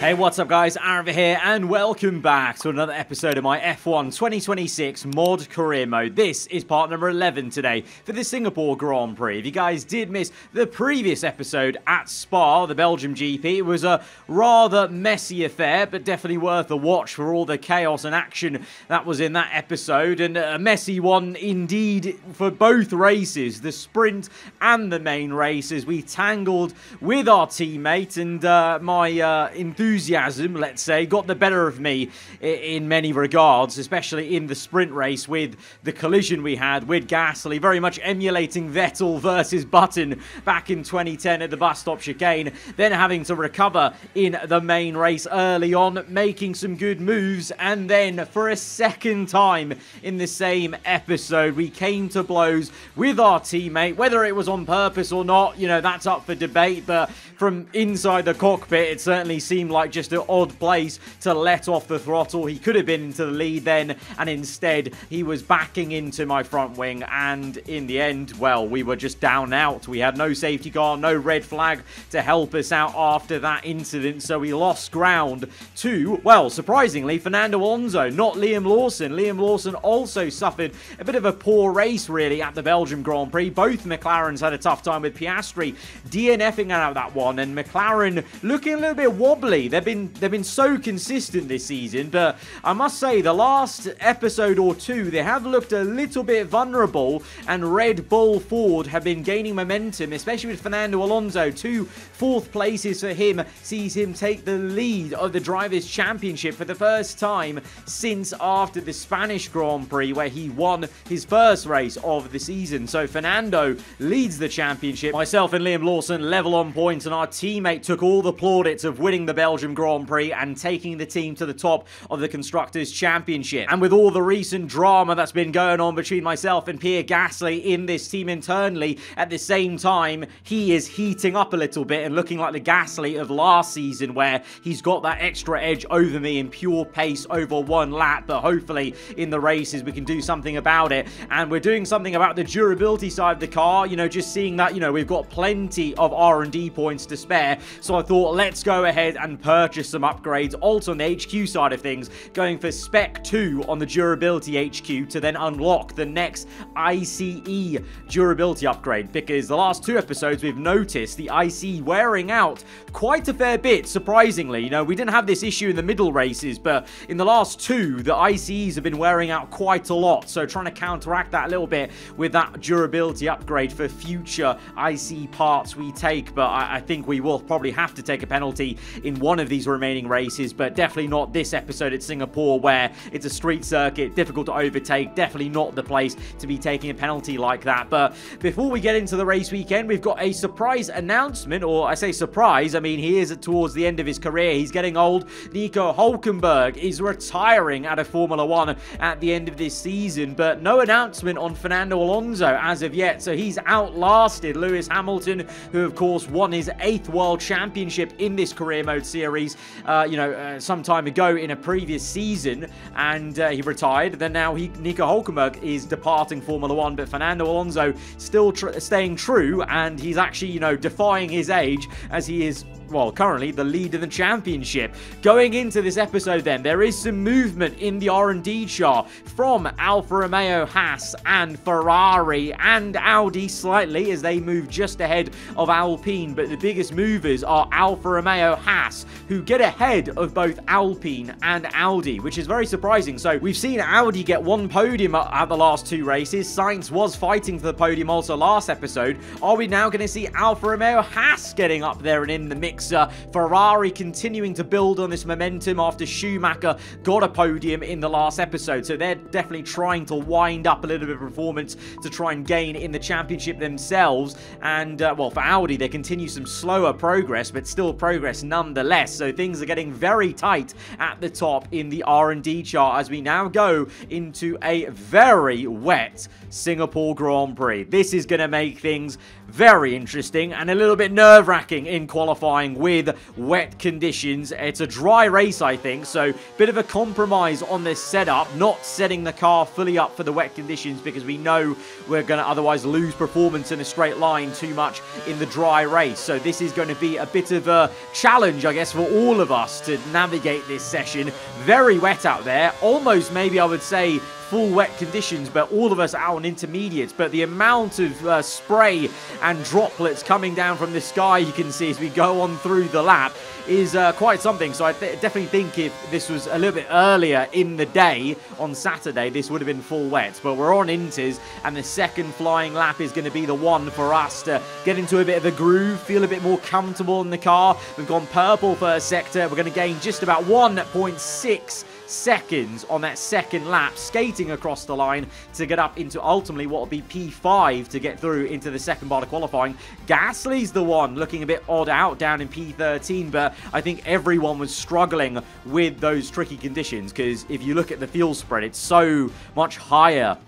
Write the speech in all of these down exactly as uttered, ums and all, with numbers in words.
Hey, what's up guys, Aarava here and welcome back to another episode of my F one twenty twenty-six Mod Career Mode. This is part number eleven today for the Singapore Grand Prix. If you guys did miss the previous episode at Spa, the Belgium G P, it was a rather messy affair, but definitely worth a watch for all the chaos and action that was in that episode, and a messy one indeed for both races, the sprint and the main races. We tangled with our teammate and uh, my uh, enthusiasm enthusiasm, let's say, got the better of me in many regards, especially in the sprint race with the collision we had with Gasly, very much emulating Vettel versus Button back in twenty ten at the bus stop chicane, then having to recover in the main race early on, making some good moves, and then for a second time in the same episode, we came to blows with our teammate. Whether it was on purpose or not, you know, that's up for debate, but from inside the cockpit, it certainly seemed like Like just an odd place to let off the throttle. He could have been into the lead then, and instead he was backing into my front wing, and in the end, well, we were just down and out. We had no safety car, no red flag to help us out after that incident, so we lost ground to, well, surprisingly, Fernando Alonso, not Liam Lawson. Liam Lawson also suffered a bit of a poor race really at the Belgium Grand Prix. Both McLarens had a tough time with Piastri DNFing out that one, and McLaren looking a little bit wobbly. They've been they've been so consistent this season, but I must say the last episode or two they have looked a little bit vulnerable, and Red Bull Ford have been gaining momentum, especially with Fernando Alonso. Two fourth places for him sees him take the lead of the Drivers' Championship for the first time since after the Spanish Grand Prix, where he won his first race of the season. So Fernando leads the championship. Myself and Liam Lawson level on points, and our teammate took all the plaudits of winning the Belgium Grand Prix and taking the team to the top of the Constructors' Championship. And with all the recent drama that's been going on between myself and Pierre Gasly in this team internally, at the same time, he is heating up a little bit and looking like the Gasly of last season, where he's got that extra edge over me in pure pace over one lap, but hopefully in the races we can do something about it. And we're doing something about the durability side of the car, you know, just seeing that, you know, we've got plenty of R and D points to spare, so I thought let's go ahead and purchase some upgrades. Also on the H Q side of things, going for Spec two on the Durability H Q to then unlock the next I C E durability upgrade, because the last two episodes we've noticed the I C E wearing out quite a fair bit, surprisingly. You know, we didn't have this issue in the middle races, but in the last two, the I C Es have been wearing out quite a lot, so trying to counteract that a little bit with that durability upgrade for future I C E parts we take, but I, I think we will probably have to take a penalty in one of these remaining races, but definitely not this episode at Singapore, where it's a street circuit, difficult to overtake, definitely not the place to be taking a penalty like that. But before we get into the race weekend, we've got a surprise announcement, or I say surprise, I mean he is towards the end of his career, he's getting old. Nico Hülkenberg is retiring out of Formula One at the end of this season, but no announcement on Fernando Alonso as of yet, so he's outlasted Lewis Hamilton, who of course won his eighth World Championship in this Career Mode series uh, you know, uh, some time ago in a previous season, and uh, he retired. Then now he, Nico Hülkenberg, is departing Formula One, but Fernando Alonso still tr staying true, and he's actually, you know, defying his age as he is, well, currently the lead of the championship. Going into this episode then, there is some movement in the R and D chart from Alfa Romeo Haas and Ferrari and Audi slightly, as they move just ahead of Alpine, but the biggest movers are Alfa Romeo Haas, who get ahead of both Alpine and Audi, which is very surprising. So we've seen Audi get one podium at the last two races. Sainz was fighting for the podium also last episode. Are we now going to see Alfa Romeo Haas getting up there and in the mix? Uh, Ferrari continuing to build on this momentum after Schumacher got a podium in the last episode, so they're definitely trying to wind up a little bit of performance to try and gain in the championship themselves. And uh, well, for Audi, they continue some slower progress, but still progress nonetheless, so things are getting very tight at the top in the R and D chart as we now go into a very wet Singapore Grand Prix. This is going to make things very interesting and a little bit nerve-wracking in qualifying with wet conditions. It's a dry race, I think, so bit of a compromise on this setup, not setting the car fully up for the wet conditions because we know we're going to otherwise lose performance in a straight line too much in the dry race. So this is going to be a bit of a challenge, I guess, for all of us to navigate this session. Very wet out there, almost maybe I would say full wet conditions, but all of us out on intermediates. But the amount of uh, spray and droplets coming down from the sky, you can see as we go on through the lap, is uh, quite something. So I th definitely think if this was a little bit earlier in the day on Saturday, this would have been full wet. But we're on inters, and the second flying lap is going to be the one for us to get into a bit of a groove, feel a bit more comfortable in the car. We've gone purple first sector. We're going to gain just about one point six seconds on that second lap, skating across the line to get up into ultimately what will be P five to get through into the second part of qualifying. Gasly's the one looking a bit odd out down in P thirteen, but I think everyone was struggling with those tricky conditions because if you look at the fuel spread, it's so much higher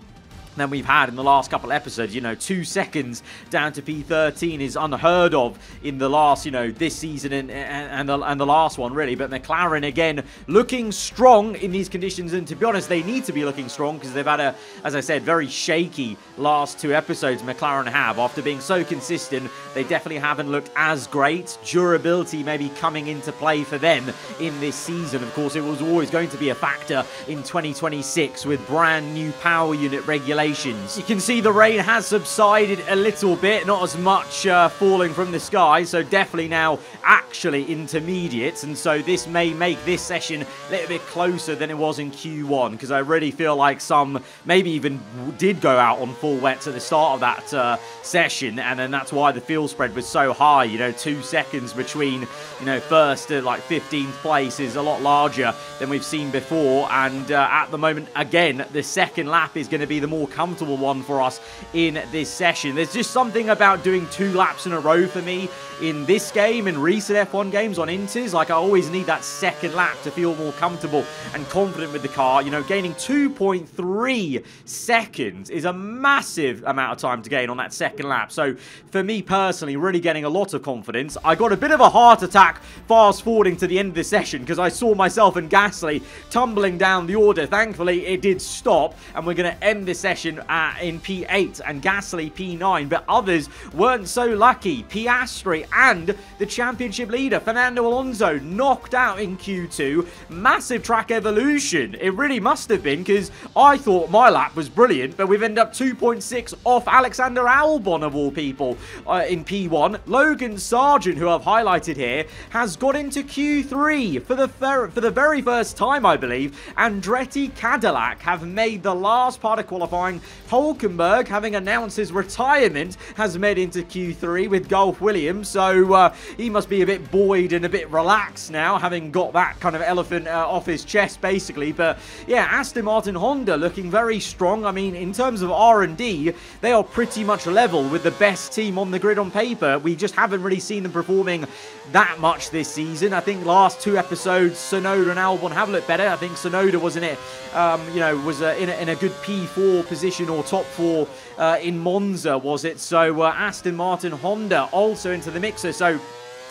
than we've had in the last couple of episodes. You know, two seconds down to P thirteen is unheard of in the last, you know, this season and and, and, the, and the last one, really. But McLaren, again, looking strong in these conditions. And to be honest, they need to be looking strong because they've had a, as I said, very shaky last two episodes McLaren have. After being so consistent, they definitely haven't looked as great. Durability maybe coming into play for them in this season. Of course, it was always going to be a factor in twenty twenty-six with brand new power unit regulation. You can see the rain has subsided a little bit, not as much uh, falling from the sky, so definitely now actually intermediates, and so this may make this session a little bit closer than it was in Q one, because I really feel like some maybe even did go out on full wets at the start of that uh, session, and then that's why the fuel spread was so high. You know, two seconds between, you know, first to like fifteenth place is a lot larger than we've seen before, and uh, at the moment, again, the second lap is going to be the more comfortable one for us in this session. There's just something about doing two laps in a row for me in this game, in recent F one games on inters. Like, I always need that second lap to feel more comfortable and confident with the car. You know, gaining two point three seconds is a massive amount of time to gain on that second lap. So for me personally, really getting a lot of confidence. I got a bit of a heart attack fast forwarding to the end of the session because I saw myself and Gasly tumbling down the order. Thankfully, it did stop, and we're going to end this session Uh, in P eight and Gasly P nine, but others weren't so lucky. Piastri and the championship leader Fernando Alonso knocked out in Q two. Massive track evolution. It really must have been, because I thought my lap was brilliant, but we've ended up two point six off Alexander Albon of all people uh, in P one. Logan Sargeant, who I've highlighted here, has got into Q three for the fer for the very first time, I believe. Andretti Cadillac have made the last part of qualifying. Hülkenberg, having announced his retirement, has made into Q three with Golf Williams, so uh, he must be a bit buoyed and a bit relaxed now, having got that kind of elephant uh, off his chest, basically. But yeah, Aston Martin Honda looking very strong. I mean, in terms of R and D, they are pretty much level with the best team on the grid on paper. We just haven't really seen them performing that much this season. I think last two episodes, Tsunoda and Albon have looked better. I think Tsunoda was in it, um, you know, was uh, in, a, in a good P four position, or top four uh, in Monza, was it? So uh, Aston Martin Honda also into the mixer. So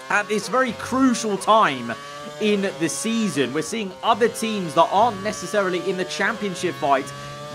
at this very crucial time in the season, we're seeing other teams that aren't necessarily in the championship fight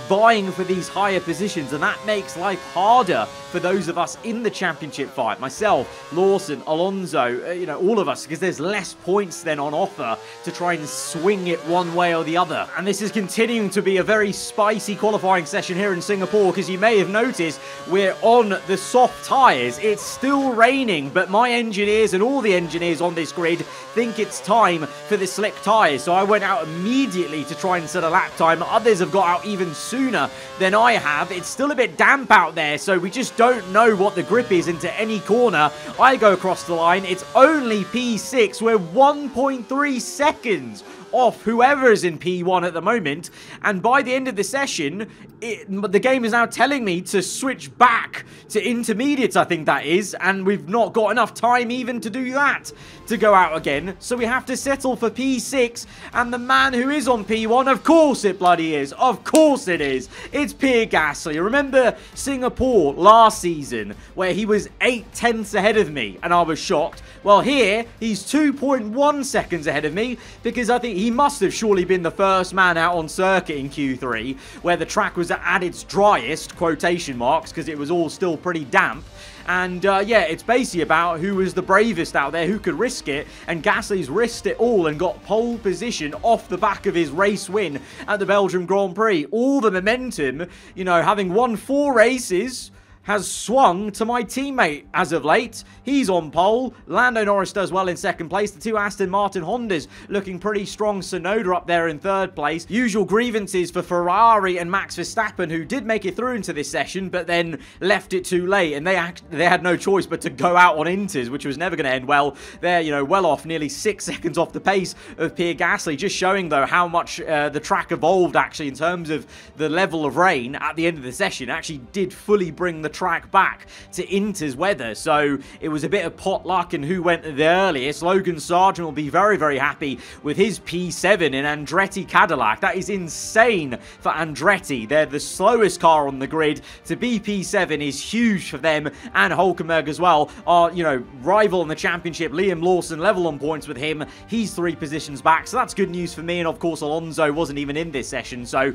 vying for these higher positions, and that makes life harder for those of us in the championship fight, myself, Lawson, Alonso, uh, you know, all of us, because there's less points then on offer to try and swing it one way or the other. And this is continuing to be a very spicy qualifying session here in Singapore, because you may have noticed we're on the soft tyres. It's still raining, but my engineers and all the engineers on this grid think it's time for the slick tyres, so I went out immediately to try and set a lap time. Others have got out even sooner sooner than I have. It's still a bit damp out there, so we just don't know what the grip is into any corner. I go across the line. It's only P six. We're one point three seconds off whoever's in P one at the moment, and by the end of the session, it, the game is now telling me to switch back to intermediates, I think that is, and we've not got enough time even to do that, to go out again, so we have to settle for P six, and the man who is on P one, of course it bloody is, of course it is, it's Pierre Gasly. Remember Singapore last season, where he was eight tenths ahead of me, and I was shocked. Well, here, he's two point one seconds ahead of me, because I think he must have surely been the first man out on circuit in Q three, where the track was at its driest, quotation marks, because it was all still pretty damp. And, uh, yeah, it's basically about who was the bravest out there, who could risk it, and Gasly's risked it all and got pole position off the back of his race win at the Belgium Grand Prix. All the momentum, you know, having won four races, has swung to my teammate as of late. He's on pole. Lando Norris does well in second place. The two Aston Martin Hondas looking pretty strong. Tsunoda up there in third place. Usual grievances for Ferrari and Max Verstappen, who did make it through into this session, but then left it too late, and they act they had no choice but to go out on inters, which was never going to end well. They're, you know, well off, nearly six seconds off the pace of Pierre Gasly, just showing, though, how much uh, the track evolved, actually, in terms of the level of rain at the end of the session. Actually did fully bring the track back to Inter's weather, so it was a bit of pot luck and who went the earliest. Logan Sargeant will be very, very happy with his P seven in Andretti Cadillac. That is insane for Andretti. They're the slowest car on the grid. To be P seven is huge for them, and Hülkenberg as well. Our, you know, rival in the championship, Liam Lawson, level on points with him. He's three positions back, so that's good news for me. And of course, Alonso wasn't even in this session, so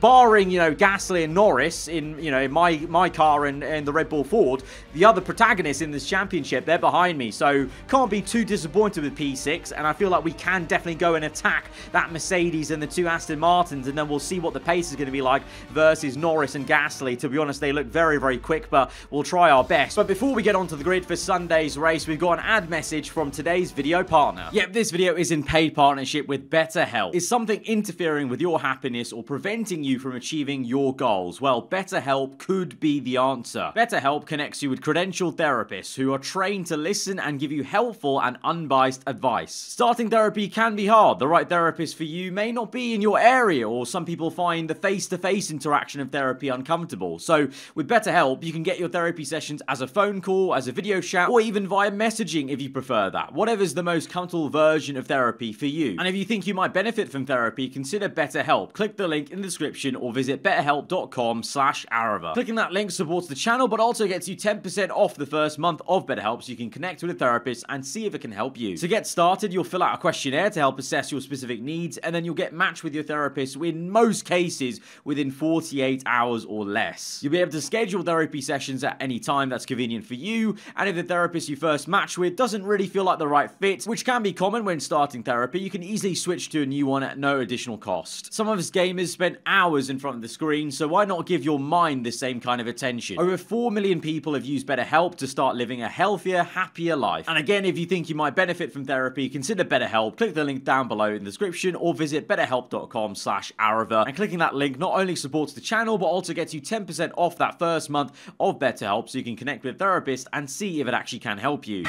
barring, you know, Gasly and Norris in, you know, in my my car and and the Red Bull Ford, the other protagonists in this championship, they're behind me, so can't be too disappointed with P six, and I feel like we can definitely go and attack that Mercedes and the two Aston Martins, and then we'll see what the pace is going to be like versus Norris and Gasly. To be honest, they look very, very quick, but we'll try our best. But before we get onto the grid for Sunday's race, we've got an ad message from today's video partner. Yep, this video is in paid partnership with BetterHelp. Is something interfering with your happiness or preventing you from achieving your goals? Well, BetterHelp could be the answer. BetterHelp connects you with credentialed therapists who are trained to listen and give you helpful and unbiased advice. Starting therapy can be hard. The right therapist for you may not be in your area, or some people find the face-to-face interaction of therapy uncomfortable. So with BetterHelp, you can get your therapy sessions as a phone call, as a video chat, or even via messaging if you prefer that. Whatever's the most comfortable version of therapy for you. And if you think you might benefit from therapy, consider BetterHelp. Click the link in the description or visit betterhelp dot com slash Aarava. Clicking that link supports the the channel, but also gets you ten percent off the first month of BetterHelp, so you can connect with a therapist and see if it can help you. To get started, you'll fill out a questionnaire to help assess your specific needs, and then you'll get matched with your therapist, in most cases within forty-eight hours or less. You'll be able to schedule therapy sessions at any time that's convenient for you, and if the therapist you first match with doesn't really feel like the right fit, which can be common when starting therapy, you can easily switch to a new one at no additional cost. Some of us gamers spend hours in front of the screen, so why not give your mind the same kind of attention? Over four million people have used BetterHelp to start living a healthier, happier life. And again, if you think you might benefit from therapy, consider BetterHelp. Click the link down below in the description or visit betterhelp dot com slash Aarava. And clicking that link not only supports the channel, but also gets you ten percent off that first month of BetterHelp, so you can connect with a therapist and see if it actually can help you.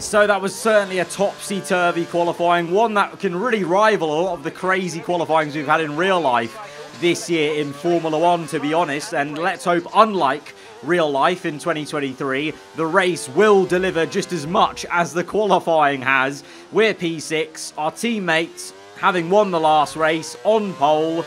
So that was certainly a topsy-turvy qualifying, one that can really rival a lot of the crazy qualifyings we've had in real life this year in Formula One, to be honest. And let's hope, unlike real life in twenty twenty-three, the race will deliver just as much as the qualifying has. We're P six, our teammates having won the last race, on pole.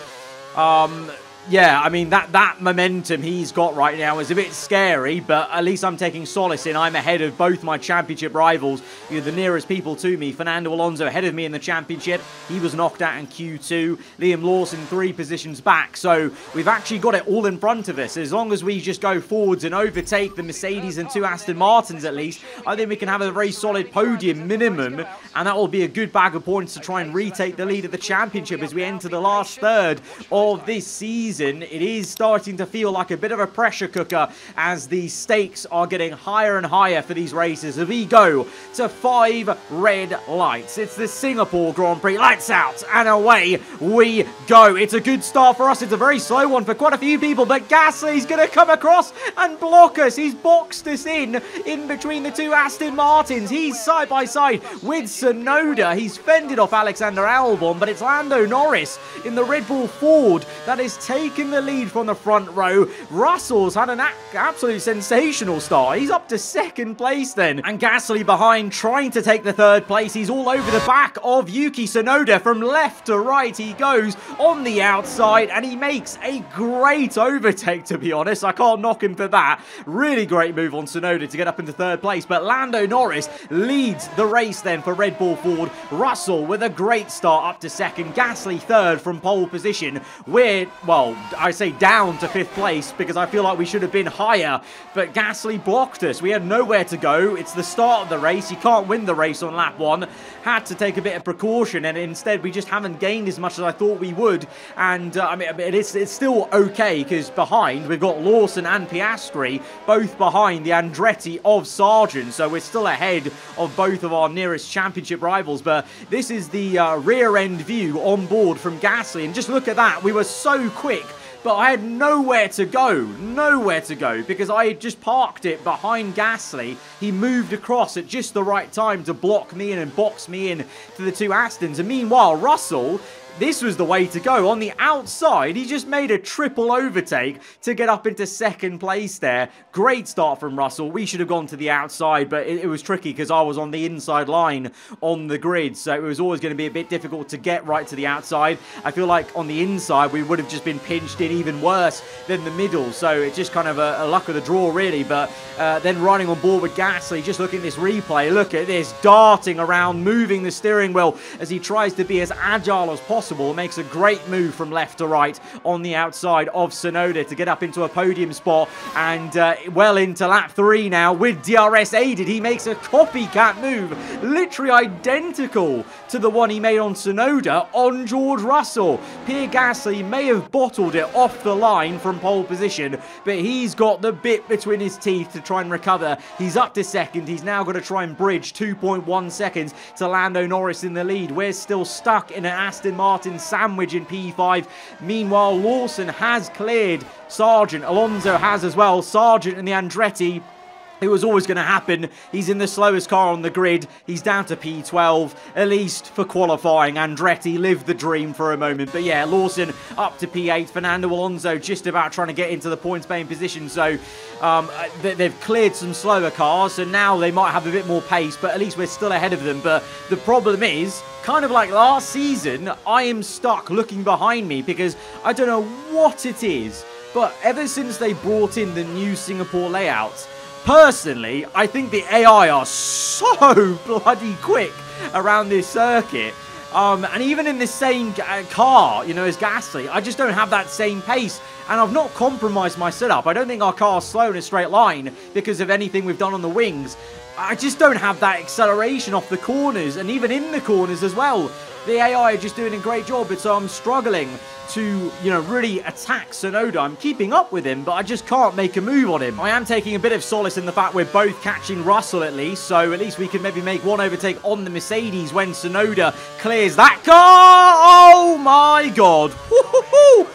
Um... Yeah, I mean, that, that momentum he's got right now is a bit scary, but at least I'm taking solace in I'm ahead of both my championship rivals, you know, the nearest people to me. Fernando Alonso ahead of me in the championship. He was knocked out in Q two. Liam Lawson three positions back. So we've actually got it all in front of us. As long as we just go forwards and overtake the Mercedes and two Aston Martins at least, I think we can have a very solid podium minimum, and that will be a good bag of points to try and retake the lead of the championship as we enter the last third of this season. season, it is starting to feel like a bit of a pressure cooker as the stakes are getting higher and higher for these races as we go to five red lights. It's the Singapore Grand Prix. Lights out and away we go. It's a good start for us. It's a very slow one for quite a few people, but Gasly's going to come across and block us. He's boxed us in, in between the two Aston Martins. He's side by side with Tsunoda. He's fended off Alexander Albon, but it's Lando Norris in the Red Bull Ford that is taking the lead from the front row. Russell's had an absolute sensational start. He's up to second place then. And Gasly behind, trying to take the third place. He's all over the back of Yuki Tsunoda. From left to right he goes on the outside, and he makes a great overtake, to be honest. I can't knock him for that. Really great move on Tsunoda to get up into third place. But Lando Norris leads the race then for Red Bull Ford. Russell with a great start up to second. Gasly third from pole position. We're, well, I say down to fifth place because I feel like we should have been higher. But Gasly blocked us. We had nowhere to go. It's the start of the race. You can't win the race on lap one. Had to take a bit of precaution, and instead we just haven't gained as much as I thought we would. And uh, I mean, it's, it's still okay because behind we've got Lawson and Piastri, both behind the Andretti of Sargeant. So we're still ahead of both of our nearest championship rivals. But this is the uh, rear end view on board from Gasly. And just look at that. We were so quick, but I had nowhere to go, nowhere to go, because I had just parked it behind Gasly. He moved across at just the right time to block me in and box me in to the two Astons. And meanwhile, Russell, this was the way to go. On the outside, he just made a triple overtake to get up into second place there. Great start from Russell. We should have gone to the outside, but it, it was tricky because I was on the inside line on the grid, so it was always going to be a bit difficult to get right to the outside. I feel like on the inside, we would have just been pinched in even worse than the middle, so it's just kind of a, a luck of the draw, really. But uh, then riding on board with Gasly, just look at this replay. Look at this, darting around, moving the steering wheel as he tries to be as agile as possible. Makes a great move from left to right on the outside of Tsunoda to get up into a podium spot, and uh, well into lap three now with D R S aided. He makes a copycat move, literally identical to the one he made on Tsunoda on George Russell. Pierre Gasly may have bottled it off the line from pole position, but he's got the bit between his teeth to try and recover. He's up to second. He's now got to try and bridge two point one seconds to Lando Norris in the lead. We're still stuck in an Aston Martin Martin sandwich in P five. Meanwhile, Lawson has cleared Sargeant. Alonso has as well. Sargeant and the Andretti. It was always going to happen. He's in the slowest car on the grid. He's down to P twelve, at least for qualifying. Andretti lived the dream for a moment. But yeah, Lawson up to P eight. Fernando Alonso just about trying to get into the points-paying position. So um, they've cleared some slower cars. So now they might have a bit more pace, but at least we're still ahead of them. But the problem is, kind of like last season, I am stuck looking behind me because I don't know what it is. But ever since they brought in the new Singapore layout, personally, I think the A I are so bloody quick around this circuit. Um, and even in the same uh, car, you know, as Gasly, I just don't have that same pace. And I've not compromised my setup. I don't think our car's slow in a straight line because of anything we've done on the wings. I just don't have that acceleration off the corners, and even in the corners as well. The A I are just doing a great job, but so I'm struggling to, you know, really attack Tsunoda. I'm keeping up with him, but I just can't make a move on him. I am taking a bit of solace in the fact we're both catching Russell at least, so at least we can maybe make one overtake on the Mercedes when Tsunoda clears that car. Oh my god. Woo-hoo-hoo.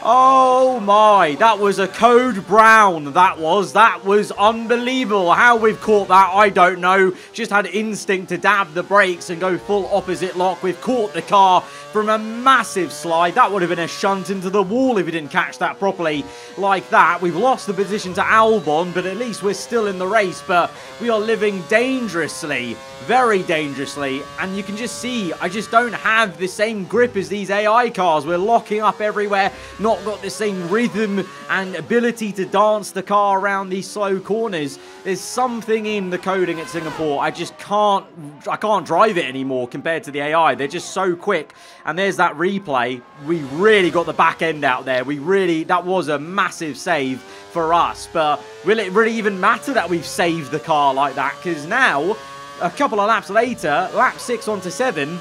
Oh my, that was a code brown. That was, that was unbelievable. How we've caught that, I don't know. Just had instinct to dab the brakes and go full opposite lock. We've caught the car from a massive slide. That would have been a shunt into the wall if we didn't catch that properly like that. We've lost the position to Albon, but at least we're still in the race. But we are living dangerously, very dangerously. And you can just see, I just don't have the same grip as these A I cars. We're locking up everywhere. Not Not got the same rhythm and ability to dance the car around these slow corners. There's something in the coding at Singapore. I just can't, I can't drive it anymore compared to the A I. They're just so quick. And there's that replay. We really got the back end out there. We really, that was a massive save for us. But will it really even matter that we've saved the car like that? Because now, a couple of laps later, lap six onto seven,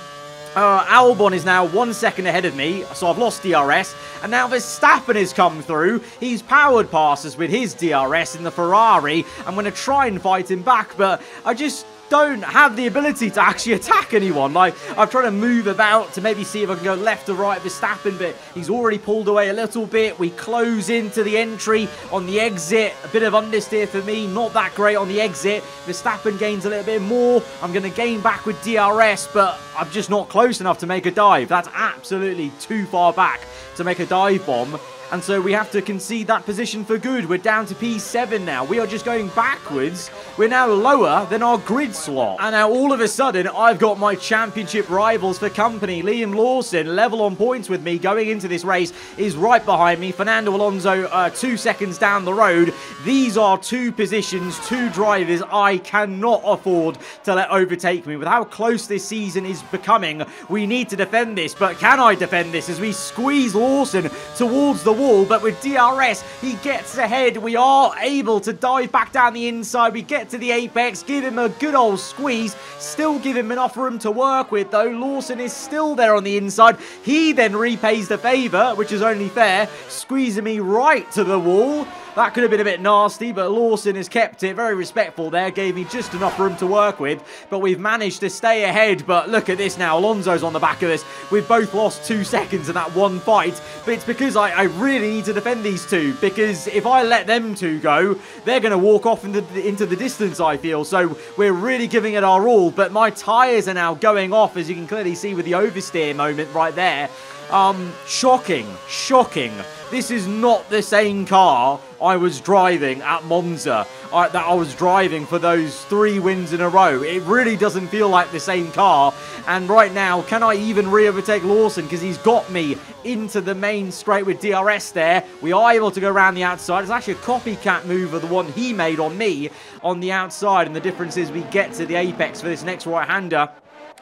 Uh, Albon is now one second ahead of me, so I've lost D R S. And now Verstappen has come through. He's powered past us with his D R S in the Ferrari. I'm going to try and fight him back, but I just don't have the ability to actually attack anyone. Like, I'm trying to move about to maybe see if I can go left or right Verstappen, but he's already pulled away a little bit. We close into the entry on the exit. A bit of understeer for me, not that great on the exit. Verstappen gains a little bit more. I'm going to gain back with D R S, but I'm just not close enough to make a dive. That's absolutely too far back to make a dive bomb. And so we have to concede that position for good. We're down to P seven now. We are just going backwards. We're now lower than our grid slot. And now all of a sudden, I've got my championship rivals for company. Liam Lawson, level on points with me going into this race, is right behind me. Fernando Alonso, uh, two seconds down the road. These are two positions, two drivers I cannot afford to let overtake me. With how close this season is becoming, we need to defend this. But can I defend this as we squeeze Lawson towards the wall? But with D R S, he gets ahead. We are able to dive back down the inside. We get to the apex, give him a good old squeeze, still give him enough room to work with, though. Lawson is still there on the inside. He then repays the favour, which is only fair, squeezing me right to the wall. That could have been a bit nasty, but Lawson has kept it. Very respectful there. Gave me just enough room to work with, but we've managed to stay ahead. But look at this now. Alonso's on the back of us. We've both lost two seconds in that one fight, but it's because I, I really need to defend these two, because if I let them two go, they're going to walk off into the, into the distance, I feel. So we're really giving it our all, but my tyres are now going off, as you can clearly see with the oversteer moment right there. Um, shocking, shocking. This is not the same car I was driving at Monza, I, that I was driving for those three wins in a row. It really doesn't feel like the same car. And right now, can I even re-overtake Lawson? Because he's got me into the main straight with D R S there. We are able to go around the outside. It's actually a copycat move of the one he made on me on the outside. And the difference is we get to the apex for this next right-hander.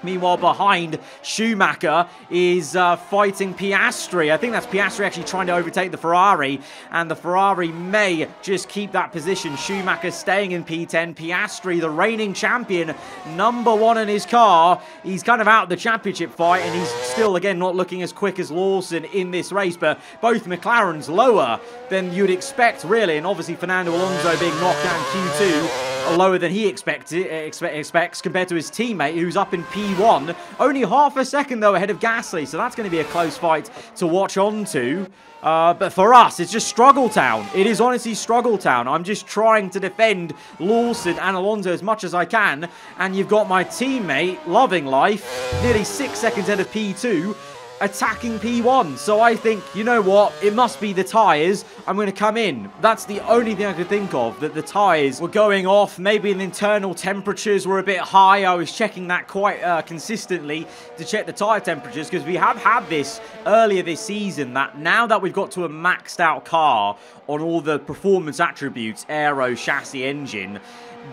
Meanwhile, behind, Schumacher is uh, fighting Piastri. I think that's Piastri actually trying to overtake the Ferrari, and the Ferrari may just keep that position. Schumacher staying in P ten. Piastri, the reigning champion, number one in his car. He's kind of out of the championship fight, and he's still, again, not looking as quick as Lawson in this race, but both McLarens lower than you'd expect, really, and obviously Fernando Alonso being knocked down Q two. Lower than he expected, expect, expects compared to his teammate, who's up in P one. Only half a second, though, ahead of Gasly, so that's going to be a close fight to watch on to. Uh, but for us, it's just struggle town. It is honestly struggle town. I'm just trying to defend Lawson and Alonso as much as I can, and you've got my teammate, loving life, nearly six seconds ahead of P two, attacking P one. So I think, you know what, it must be the tyres. I'm going to come in. That's the only thing I could think of, that the tyres were going off. Maybe the internal temperatures were a bit high. I was checking that quite uh, consistently to check the tyre temperatures, because we have had this earlier this season, that now that we've got to a maxed out car on all the performance attributes, aero, chassis, engine,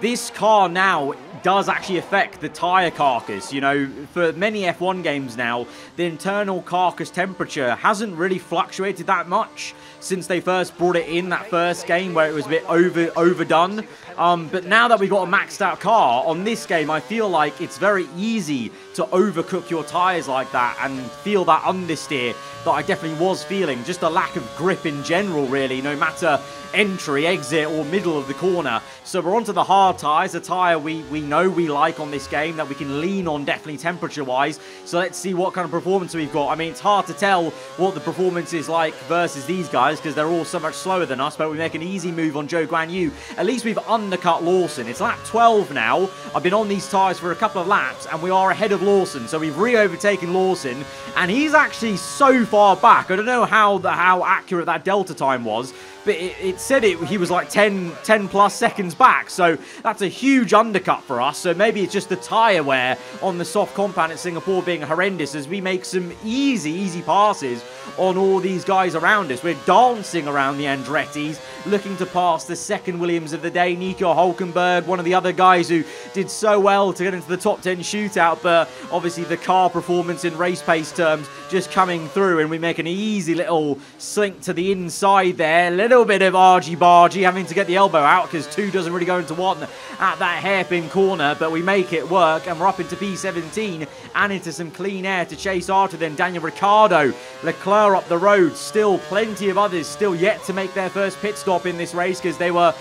this car now does actually affect the tyre carcass. You know, for many F one games now, the internal carcass temperature hasn't really fluctuated that much since they first brought it in that first game, where it was a bit over overdone. Um, but now that we've got a maxed out car on this game, I feel like it's very easy to overcook your tyres like that and feel that understeer that I definitely was feeling. Just a lack of grip in general, really, no matter entry, exit, or middle of the corner. So we're onto the hard tyres, a tyre we, we know we like on this game, that we can lean on definitely temperature-wise. So let's see what kind of performance we've got. I mean, it's hard to tell what the performance is like versus these guys, because they're all so much slower than us, but we make an easy move on Zhou Guan Yu. At least we've undercut Lawson. It's lap twelve now. I've been on these tyres for a couple of laps, and we are ahead of Lawson. So we've re-overtaken Lawson, and he's actually so far back. I don't know how, the, how accurate that delta time was, but it, it said it, he was like ten, ten plus seconds back. So that's a huge undercut for us. So maybe it's just the tyre wear on the soft compound at Singapore being horrendous, as we make some easy, easy passes on all these guys around us. We're dancing around the Andrettis, looking to pass the second Williams of the day, Nico Hülkenberg, one of the other guys who did so well to get into the top ten shootout. But obviously the car performance in race pace terms just coming through, and we make an easy little slink to the inside there. Let little bit of argy-bargy, having to get the elbow out because two doesn't really go into one at that hairpin corner, but we make it work, and we're up into P seventeen and into some clean air to chase after then Daniel Ricciardo. Leclerc up the road, still plenty of others still yet to make their first pit stop in this race because they were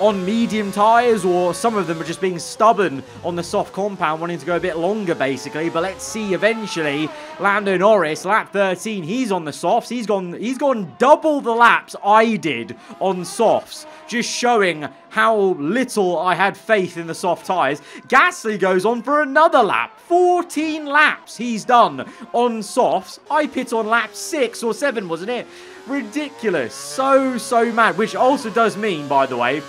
on medium tyres, or some of them are just being stubborn on the soft compound, wanting to go a bit longer basically. But let's see eventually Lando Norris, lap thirteen, he's on the softs. He's gone, he's gone double the laps I did on softs, just showing how little I had faith in the soft tyres. Gasly goes on for another lap. fourteen laps he's done on softs. I pit on lap six or seven, wasn't it? Ridiculous. So, so mad. Which also does mean, by the way,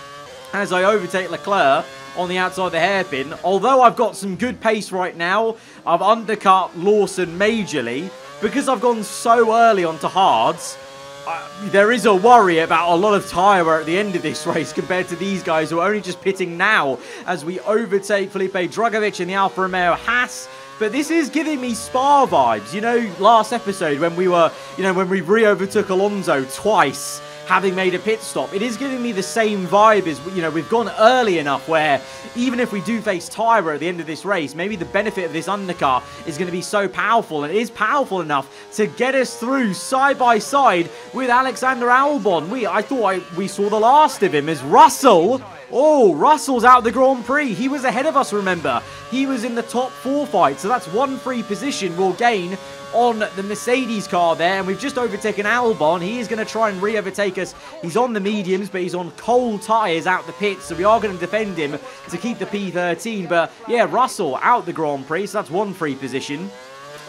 as I overtake Leclerc on the outside of the hairpin, although I've got some good pace right now, I've undercut Lawson majorly because I've gone so early onto hards. Uh, there is a worry about a lot of tyre wear at the end of this race compared to these guys who are only just pitting now as we overtake Felipe Drugovic in the Alfa Romeo Haas. But this is giving me Spa vibes. You know, last episode when we were, you know, when we re-overtook Alonso twice, having made a pit stop, it is giving me the same vibe as, you know, we've gone early enough where even if we do face Tyra at the end of this race, maybe the benefit of this undercar is going to be so powerful, and it is powerful enough to get us through side by side with Alexander Albon. We, I thought I, we saw the last of him as Russell. Oh, Russell's out of the Grand Prix. He was ahead of us, remember. He was in the top four fight, so that's one free position we'll gain on the Mercedes car there, and we've just overtaken Albon. He is going to try and re-overtake us. He's on the mediums, but he's on cold tyres out the pits, so we are going to defend him to keep the P thirteen, but yeah, Russell out the Grand Prix, so that's one free position,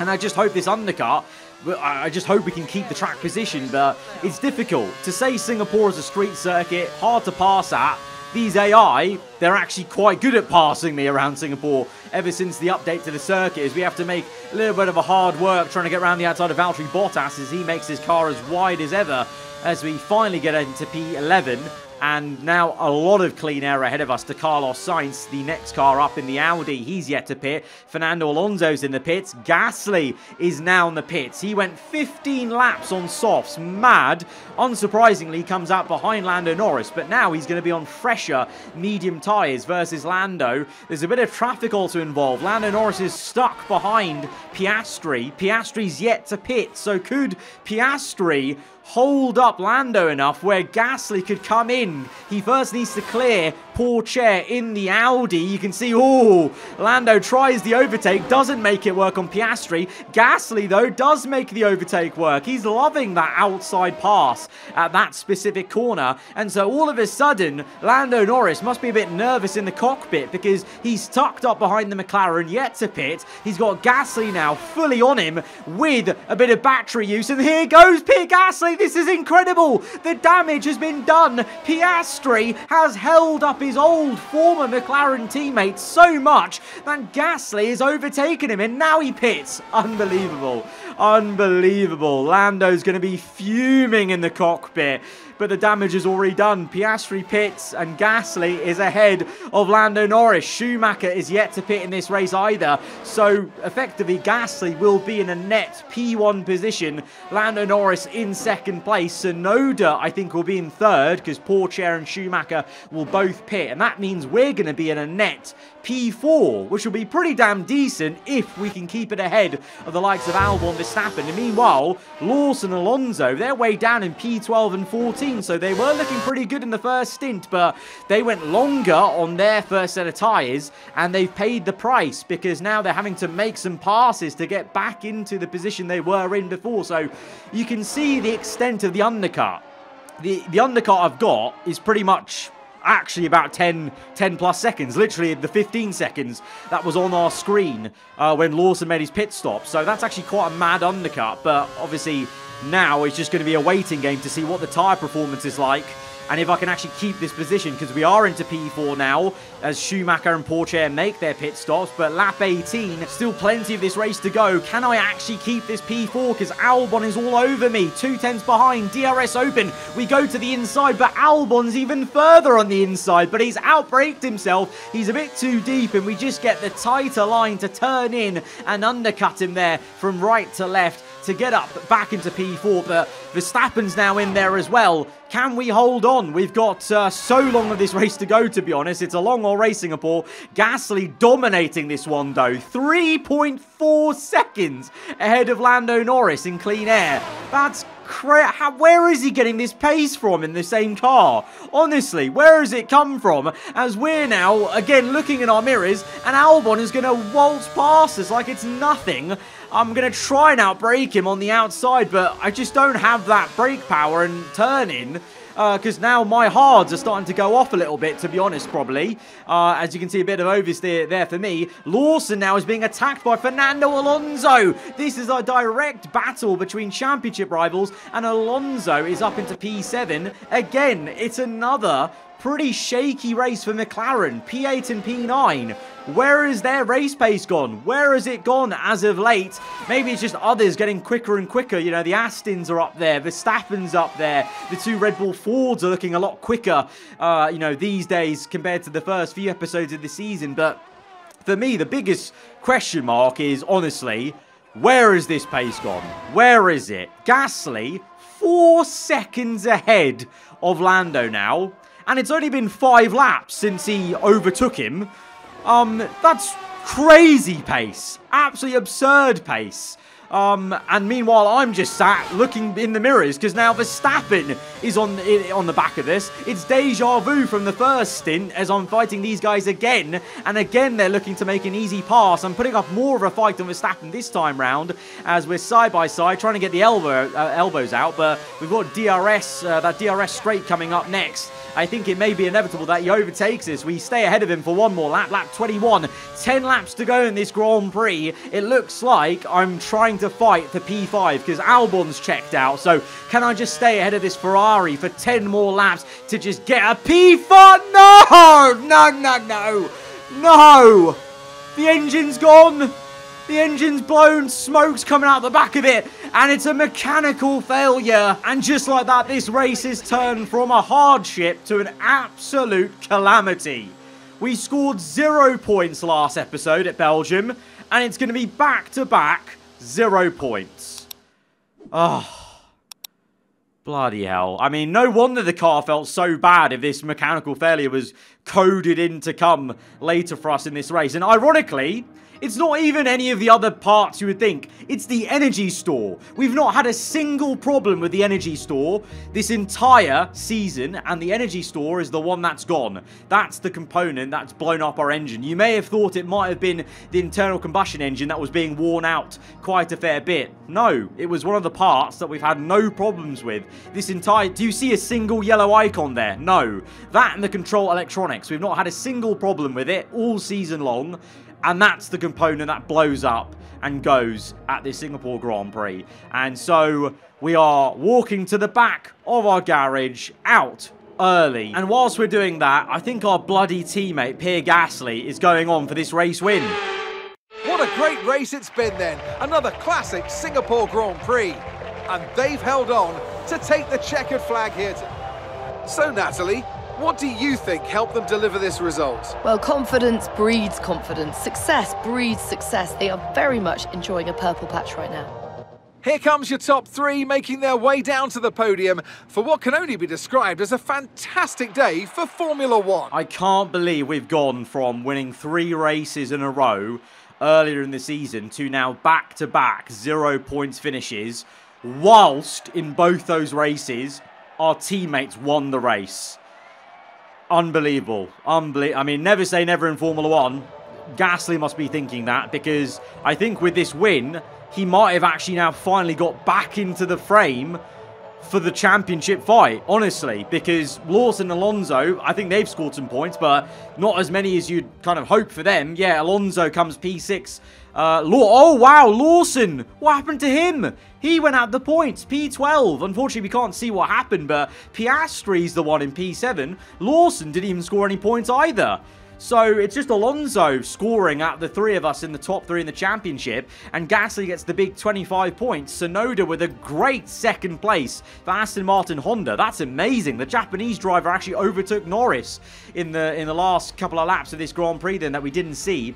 and I just hope this undercut, I just hope we can keep the track position, but it's difficult to say Singapore is a street circuit, hard to pass at. These A I, they're actually quite good at passing me around Singapore ever since the update to the circuit, as we have to make a little bit of a hard work trying to get around the outside of Valtteri Bottas as he makes his car as wide as ever as we finally get into P eleven. And now a lot of clean air ahead of us to Carlos Sainz, the next car up in the Audi. He's yet to pit. Fernando Alonso's in the pits. Gasly is now in the pits. He went fifteen laps on softs. Mad. Unsurprisingly, comes out behind Lando Norris. But now he's going to be on fresher medium tyres versus Lando. There's a bit of traffic also involved. Lando Norris is stuck behind Piastri. Piastri's yet to pit. So could Piastri hold up Lando enough where Gasly could come in? He first needs to clear poor chair in the Audi. You can see, oh, Lando tries the overtake, doesn't make it work on Piastri. Gasly, though, does make the overtake work. He's loving that outside pass at that specific corner. And so all of a sudden, Lando Norris must be a bit nervous in the cockpit because he's tucked up behind the McLaren yet to pit. He's got Gasly now fully on him with a bit of battery use. And here goes Pierre Gasly. This is incredible. The damage has been done. Piastri has held up his old former McLaren teammate so much that Gasly has overtaken him, and now he pits. Unbelievable. Unbelievable. Lando's going to be fuming in the cockpit, but the damage is already done. Piastri pits, and Gasly is ahead of Lando Norris. Schumacher is yet to pit in this race either, so effectively Gasly will be in a net P one position. Lando Norris in second place. Tsunoda, I think, will be in third because Porcher and Schumacher will both pit, and that means we're going to be in a net P four, which will be pretty damn decent if we can keep it ahead of the likes of Albon, Verstappen. And meanwhile, Lawson and Alonso, they're way down in P twelve and fourteen. So they were looking pretty good in the first stint, but they went longer on their first set of tyres, and they've paid the price because now they're having to make some passes to get back into the position they were in before. So you can see the extent of the undercut. The, the undercut I've got is pretty much actually about ten, ten plus seconds, literally the fifteen seconds that was on our screen uh, when Lawson made his pit stop. So that's actually quite a mad undercut, but obviously now it's just going to be a waiting game to see what the tyre performance is like, and if I can actually keep this position, because we are into P four now as Schumacher and Porcher make their pit stops. But lap eighteen, still plenty of this race to go. Can I actually keep this P four? Because Albon is all over me. Two tenths behind. D R S open. We go to the inside, but Albon's even further on the inside. But he's outbraked himself. He's a bit too deep, and we just get the tighter line to turn in and undercut him there from right to left to get up back into P four, but Verstappen's now in there as well. Can we hold on? We've got uh, so long of this race to go, to be honest. It's a long old race, Singapore. Gasly dominating this one, though. three point four seconds ahead of Lando Norris in clean air. That's cra- How, where is he getting this pace from in the same car? Honestly, where has it come from? As we're now, again, looking in our mirrors, and Albon is going to waltz past us like it's nothing. I'm going to try and outbrake him on the outside, but I just don't have that brake power and turn in. Because uh, now my hards are starting to go off a little bit, to be honest, probably. Uh, as you can see, a bit of oversteer there for me. Lawson now is being attacked by Fernando Alonso. This is a direct battle between championship rivals, and Alonso is up into P seven. Again, it's another pretty shaky race for McLaren. P eight and P nine. Where is their race pace gone? Where has it gone as of late? Maybe it's just others getting quicker and quicker. You know, the Astons are up there. Verstappen's up there. The two Red Bull Fords are looking a lot quicker, uh, you know, these days compared to the first few episodes of the season. But for me, the biggest question mark is, honestly, where is this pace gone? Where is it? Gasly, four seconds ahead of Lando now. And it's only been five laps since he overtook him. Um, that's crazy pace. Absolutely absurd pace. Um, and meanwhile, I'm just sat looking in the mirrors because now Verstappen is on, on the back of this. It's deja vu from the first stint as I'm fighting these guys again. And again, they're looking to make an easy pass. I'm putting up more of a fight on Verstappen this time round as we're side by side trying to get the elbow, uh, elbows out. But we've got D R S, uh, that D R S straight coming up next. I think it may be inevitable that he overtakes us. We stay ahead of him for one more lap, lap twenty-one. ten laps to go in this Grand Prix. It looks like I'm trying to fight for P five because Albon's checked out. So can I just stay ahead of this Ferrari for ten more laps to just get a P four? No! No, no, no. No! The engine's gone. The engine's blown, smoke's coming out the back of it, and it's a mechanical failure. And just like that, this race is turned from a hardship to an absolute calamity. We scored zero points last episode at Belgium, and it's going to be back-to-back zero points. Oh, bloody hell. I mean, no wonder the car felt so bad if this mechanical failure was coded in to come later for us in this race. And ironically, it's not even any of the other parts you would think. It's the energy store. We've not had a single problem with the energy store this entire season, and the energy store is the one that's gone. That's the component that's blown up our engine. You may have thought it might have been the internal combustion engine that was being worn out quite a fair bit. No, it was one of the parts that we've had no problems with this entire... Do you see a single yellow icon there? No. That and the control electronics. We've not had a single problem with it all season long. And that's the component that blows up and goes at the Singapore Grand Prix. And so we are walking to the back of our garage out early. And whilst we're doing that, I think our bloody teammate Pierre Gasly is going on for this race win. What a great race it's been then. Another classic Singapore Grand Prix. And they've held on to take the checkered flag here. To... So, Natalie, what do you think helped them deliver this result? Well, confidence breeds confidence. Success breeds success. They are very much enjoying a purple patch right now. Here comes your top three, making their way down to the podium for what can only be described as a fantastic day for Formula One. I can't believe we've gone from winning three races in a row earlier in the season to now back-to-back zero-points finishes, whilst in both those races, our teammates won the race. Unbelievable. Unbelievable. I mean, never say never in Formula One. Gasly must be thinking that, because I think with this win, he might have actually now finally got back into the frame for the championship fight, honestly, because Lawson and Alonso, I think they've scored some points, but not as many as you'd kind of hope for them. Yeah, Alonso comes P six. Uh, Law oh, wow, Lawson. What happened to him? He went out the points. P twelve. Unfortunately, we can't see what happened, but Piastri's the one in P seven. Lawson didn't even score any points either. So it's just Alonso scoring at the three of us in the top three in the championship, and Gasly gets the big twenty-five points. Tsunoda with a great second place for Aston Martin Honda. That's amazing. The Japanese driver actually overtook Norris in the in the last couple of laps of this Grand Prix then that we didn't see.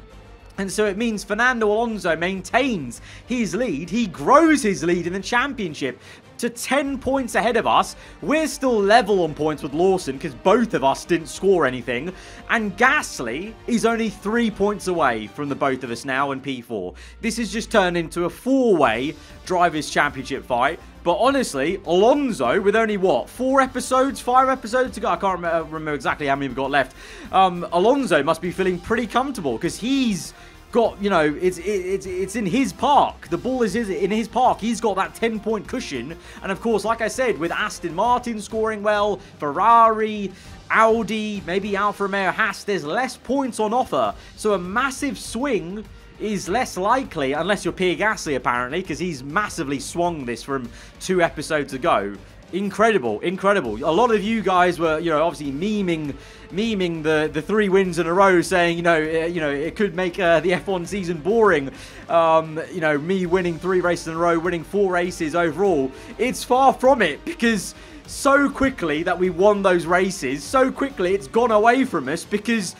And so it means Fernando Alonso maintains his lead. He grows his lead in the championship to ten points ahead of us. We're still level on points with Lawson because both of us didn't score anything. And Gasly is only three points away from the both of us now in P four. This has just turned into a four-way Drivers' Championship fight. But honestly, Alonso, with only, what, four episodes, five episodes to go? I can't remember exactly how many we've got left. Um, Alonso must be feeling pretty comfortable because he's got, you know, it's it's it's in his park. The ball is in his park. He's got that ten-point cushion. And, of course, like I said, with Aston Martin scoring well, Ferrari, Audi, maybe Alfa Romeo Haas, there's less points on offer. So a massive swing is less likely, unless you're Pierre Gasly, apparently, because he's massively swung this from two episodes ago. Incredible, incredible. A lot of you guys were, you know, obviously memeing, memeing the, the three wins in a row, saying, you know, uh, you know, it could make uh, the F one season boring. Um, you know, me winning three races in a row, winning four races overall. It's far from it, because so quickly that we won those races, so quickly it's gone away from us, because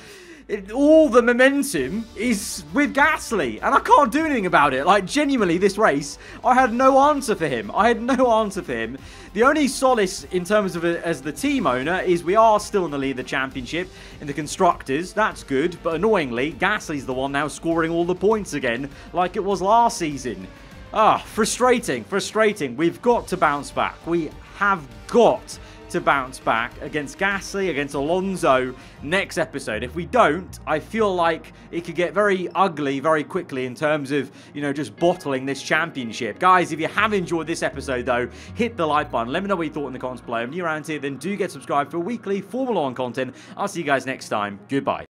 It, all the momentum is with Gasly, and I can't do anything about it. Like, genuinely, this race, I had no answer for him. I had no answer for him. The only solace in terms of a, as the team owner is we are still in the lead of the championship in the constructors. That's good, but annoyingly, Gasly's the one now scoring all the points again, like it was last season. Ah, frustrating, frustrating. We've got to bounce back. We have got to bounce back against Gasly, against Alonso next episode. If we don't, I feel like it could get very ugly very quickly in terms of, you know, just bottling this championship. Guys, if you have enjoyed this episode, though, hit the like button. Let me know what you thought in the comments below. If you're around here, then do get subscribed for weekly Formula one content. I'll see you guys next time. Goodbye.